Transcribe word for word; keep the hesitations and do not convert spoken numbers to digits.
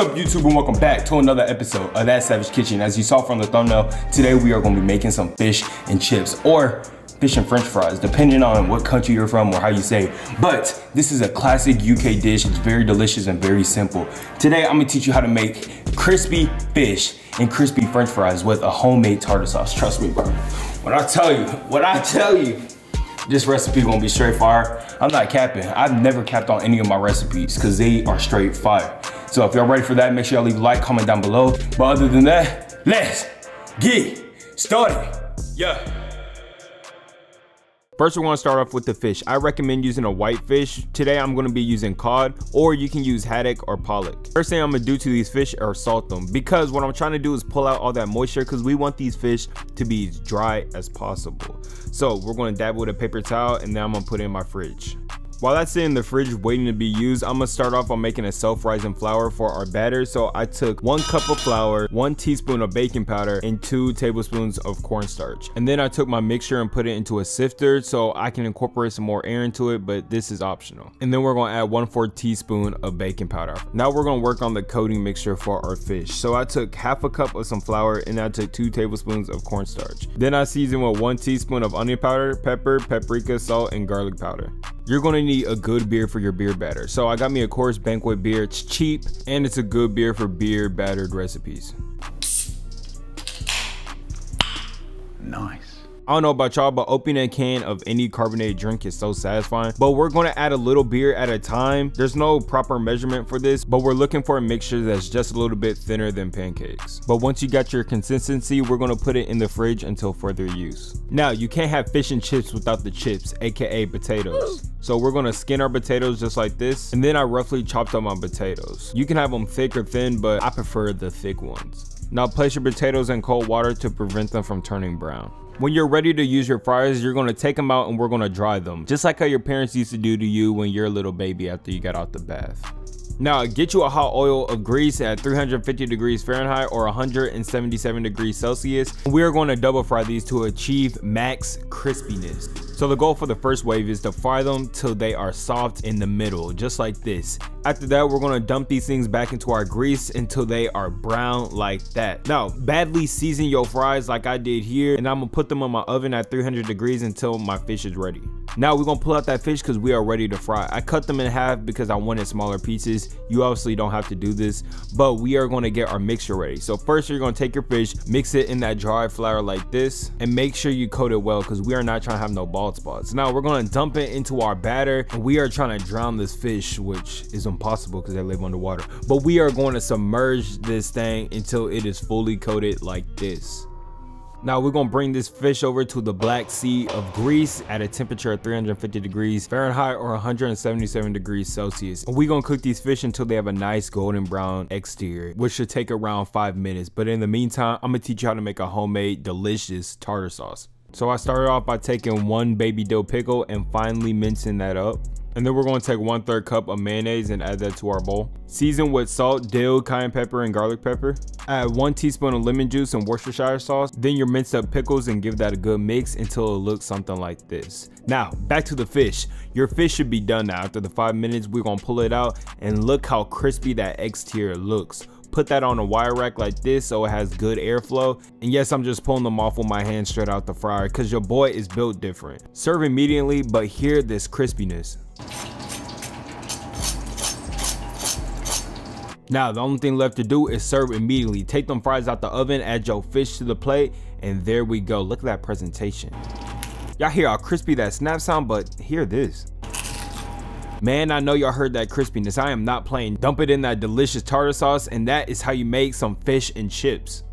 What's up, YouTube, and welcome back to another episode of That Savage Kitchen. As you saw from the thumbnail, today we are going to be making some fish and chips, or fish and french fries, depending on what country you're from or how you say it. But this is a classic U K dish. It's very delicious and very simple. Today, I'm gonna teach you how to make crispy fish and crispy french fries with a homemade tartar sauce. Trust me, bro. When I tell you, when I tell you, this recipe gonna be straight fire. I'm not capping. I've never capped on any of my recipes because they are straight fire. So if y'all ready for that, make sure y'all leave a like, comment down below. But other than that, let's get started. Yeah. First, we're gonna start off with the fish. I recommend using a white fish. Today, I'm gonna be using cod, or you can use haddock or pollock. First thing I'm gonna do to these fish are salt them, because what I'm trying to do is pull out all that moisture, because we want these fish to be as dry as possible. So we're gonna dab with a paper towel, and then I'm gonna put it in my fridge. While that's sitting in the fridge waiting to be used, I'm gonna start off on making a self-rising flour for our batter. So I took one cup of flour, one teaspoon of baking powder, and two tablespoons of cornstarch. And then I took my mixture and put it into a sifter so I can incorporate some more air into it, but this is optional. And then we're gonna add one fourth teaspoon of baking powder. Now we're gonna work on the coating mixture for our fish. So I took half a cup of some flour and I took two tablespoons of cornstarch. Then I seasoned with one teaspoon of onion powder, pepper, paprika, salt, and garlic powder. You're gonna need a good beer for your beer batter. So I got me a Coors Banquet beer. It's cheap and it's a good beer for beer battered recipes. Nice. I don't know about y'all, but opening a can of any carbonated drink is so satisfying. But we're gonna add a little beer at a time. There's no proper measurement for this, but we're looking for a mixture that's just a little bit thinner than pancakes. But once you got your consistency, we're gonna put it in the fridge until further use. Now, you can't have fish and chips without the chips, aka potatoes. So we're gonna skin our potatoes just like this, and then I roughly chopped up my potatoes. You can have them thick or thin, but I prefer the thick ones. Now place your potatoes in cold water to prevent them from turning brown. When you're ready to use your fries, you're gonna take them out and we're gonna dry them, just like how your parents used to do to you when you're a little baby after you got out the bath. Now, get you a hot oil of grease at three hundred fifty degrees Fahrenheit or one hundred seventy-seven degrees Celsius. We are gonna double fry these to achieve max crispiness. So the goal for the first wave is to fry them till they are soft in the middle, just like this. After that, we're gonna dump these things back into our grease until they are brown like that. Now, badly season your fries like I did here, and I'm gonna put them in my oven at three hundred degrees until my fish is ready. Now we're gonna pull out that fish because we are ready to fry. I cut them in half because I wanted smaller pieces. You obviously don't have to do this, but we are gonna get our mixture ready. So first, you're gonna take your fish, mix it in that dry flour like this, and make sure you coat it well because we are not trying to have no balls spots. Now we're gonna dump it into our batter, and we are trying to drown this fish, which is impossible because they live underwater, but we are going to submerge this thing until it is fully coated like this. Now we're gonna bring this fish over to the black sea of grease at a temperature of three hundred fifty degrees Fahrenheit or one hundred seventy-seven degrees Celsius. And we're gonna cook these fish until they have a nice golden brown exterior, which should take around five minutes. But in the meantime, I'm gonna teach you how to make a homemade delicious tartar sauce. So I started off by taking one baby dill pickle and finely mincing that up. And then we're gonna take one third cup of mayonnaise and add that to our bowl. Season with salt, dill, cayenne pepper, and garlic pepper. Add one teaspoon of lemon juice and Worcestershire sauce. Then your minced up pickles and give that a good mix until it looks something like this. Now, back to the fish. Your fish should be done now. After the five minutes, we're gonna pull it out and look how crispy that exterior looks. Put that on a wire rack like this so it has good airflow. And yes, I'm just pulling them off with my hand straight out the fryer because your boy is built different. Serve immediately, but hear this crispiness. Now, the only thing left to do is serve immediately. Take them fries out the oven, add your fish to the plate, and there we go. Look at that presentation. Y'all hear how crispy that snap sound, but hear this. Man, I know y'all heard that crispiness. I am not playing. Dump it in that delicious tartar sauce, and that is how you make some fish and chips.